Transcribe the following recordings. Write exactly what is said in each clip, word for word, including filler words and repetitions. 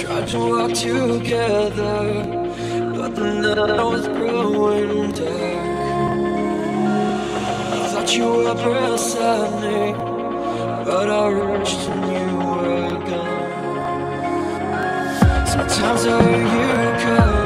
Tried to walk together, but the night was growing dark. I thought you were beside me, but I rushed and you were gone. Sometimes I hear you come.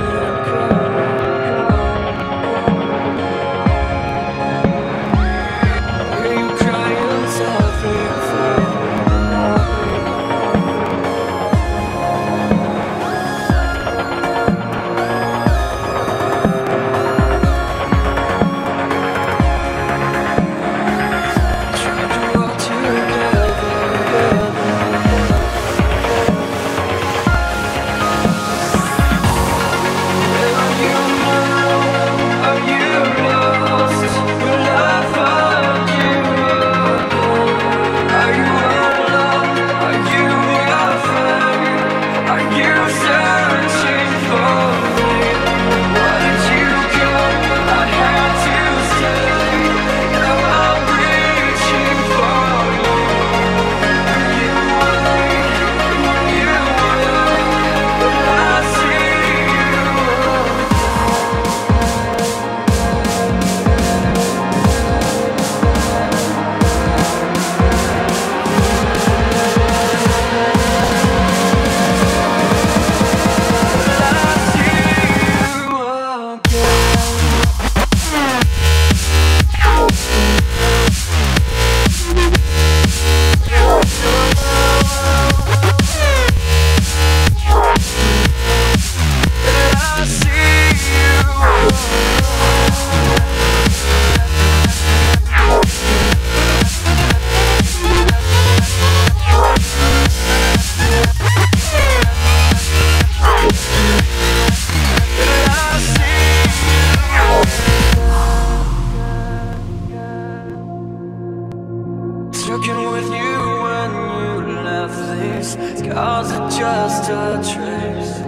Scars are just a trace.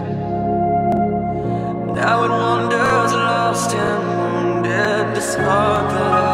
Now it wanders, lost and wounded. This heart that I